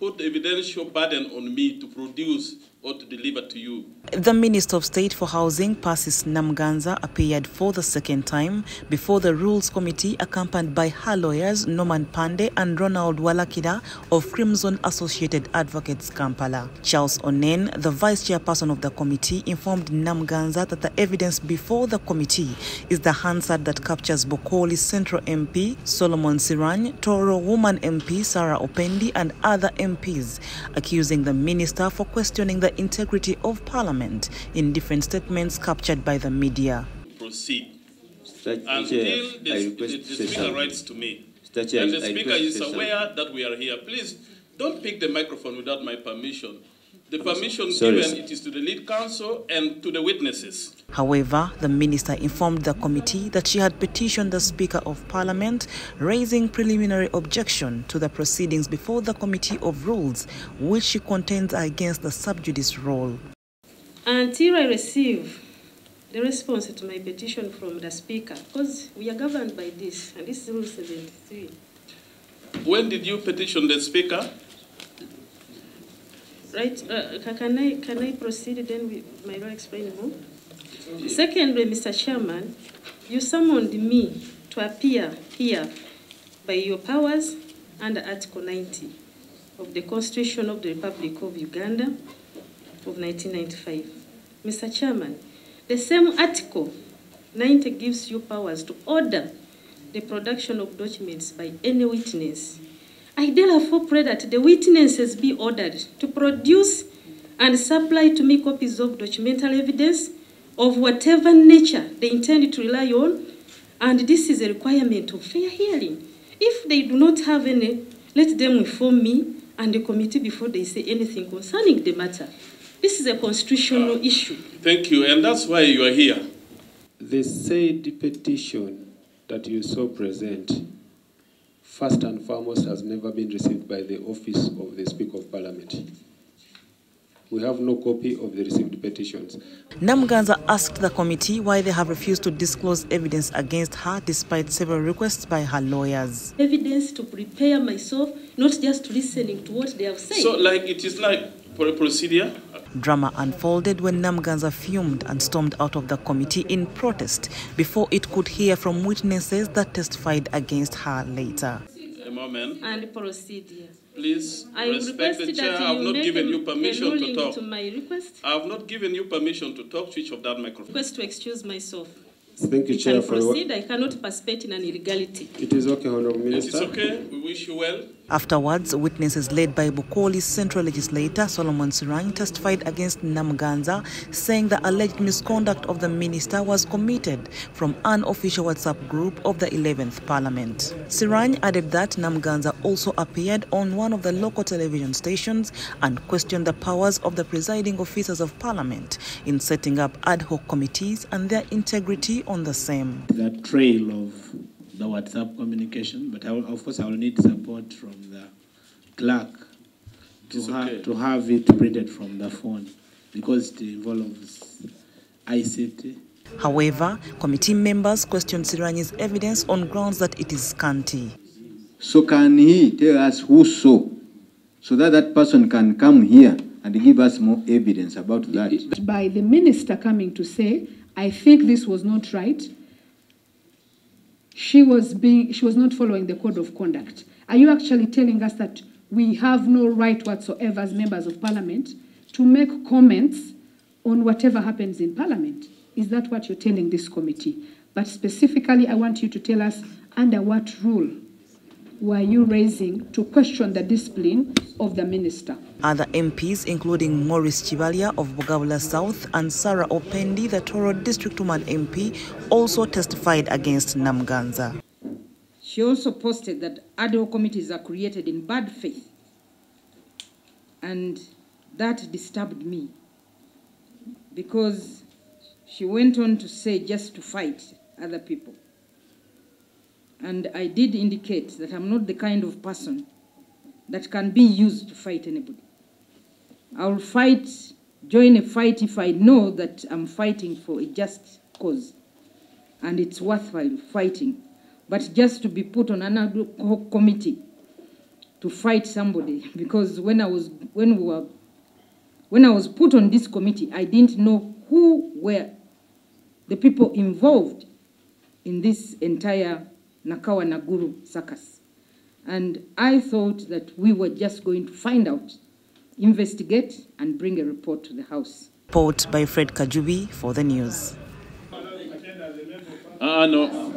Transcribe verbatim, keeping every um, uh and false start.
put evidential burden on me to produce or to deliver to you. The Minister of State for Housing, Persis Namuganza, appeared for the second time before the Rules Committee, accompanied by her lawyers Norman Pande and Ronald Walakira of Crimson Associated Advocates, Kampala. Charles Onen, the Vice Chairperson of the committee, informed Namuganza that the evidence before the committee is the handset that captures Bokoli Central M P Solomon Sirani, Toro Woman M P Sarah Opendi and other M Ps, accusing the minister for questioning the integrity of Parliament in different statements captured by the media. Proceed. Until the, the, the Speaker writes to me. And the Speaker is aware that we are here. Please don't pick the microphone without my permission. The permission given it is to the lead counsel and to the witnesses. However, the minister informed the committee that she had petitioned the Speaker of Parliament, raising preliminary objection to the proceedings before the Committee of Rules, which she contends are against the sub judice role. Until I receive the response to my petition from the Speaker, because we are governed by this, and this is Rule seventy-three. When did you petition the Speaker? Right, uh, can, I, can I proceed then with my right explaining more? Okay. Secondly, Mister Chairman, you summoned me to appear here by your powers under Article ninety of the Constitution of the Republic of Uganda of nineteen ninety-five. Mister Chairman, the same Article ninety gives you powers to order the production of documents by any witness. I therefore pray that the witnesses be ordered to produce and supply to me copies of documentary evidence of whatever nature they intend to rely on, and this is a requirement of fair hearing. If they do not have any, let them inform me and the committee before they say anything concerning the matter. This is a constitutional uh, issue. Thank you, and that's why you are here. The said petition that you so present, first and foremost, has never been received by the office of the Speaker of Parliament. We have no copy of the received petitions. Namuganza asked the committee why they have refused to disclose evidence against her despite several requests by her lawyers. Evidence to prepare myself, not just listening to what they have said. So, like, it is like for a procedure? Drama unfolded when Namuganza fumed and stormed out of the committee in protest before it could hear from witnesses that testified against her later. A moment. And procedure. Please respect the chair. I have not given you permission to talk. To my request. I have not given you permission to talk. Switch off that microphone. Request to excuse myself. Thank you, Chair. For proceed. I cannot participate in an illegality. It is okay, Honourable Minister. It is okay. We wish you well. Afterwards, witnesses led by Bokoli's Central Legislator Solomon Sirani testified against Namuganza, saying the alleged misconduct of the minister was committed from an official WhatsApp group of the eleventh Parliament. Sirani added that Namuganza also appeared on one of the local television stations and questioned the powers of the presiding officers of Parliament in setting up ad hoc committees and their integrity on the same. The trail of the WhatsApp communication, but I will, of course I will need support from the clerk to, ha okay. to have it printed from the phone because it involves I C T. However, committee members questioned Sirani's evidence on grounds that it is scanty. So can he tell us who saw, so that that person can come here and give us more evidence about that? By the minister coming to say, I think this was not right. She was being she was not following the code of conduct. Are you actually telling us that we have no right whatsoever as members of Parliament to make comments on whatever happens in Parliament? Is that what you're telling this committee? But specifically, I want you to tell us under what rule were you raising to question the discipline of the minister. Other M Ps, including Maurice Chivalia of Bugabula South and Sarah Opendi, the Toro District Woman M P, also testified against Namuganza. She also posted that ad hoc committees are created in bad faith, and that disturbed me because she went on to say just to fight other people. And I did indicate that I'm not the kind of person that can be used to fight anybody. I will fight, join a fight if I know that I'm fighting for a just cause and it's worthwhile fighting. But just to be put on an ad hoc committee to fight somebody, because when I was when we were when I was put on this committee, I didn't know who were the people involved in this entire Nakawa Naguru circus. And I thought that we were just going to find out, investigate, and bring a report to the House. Report by Fred Kajubi for the news. Uh, no.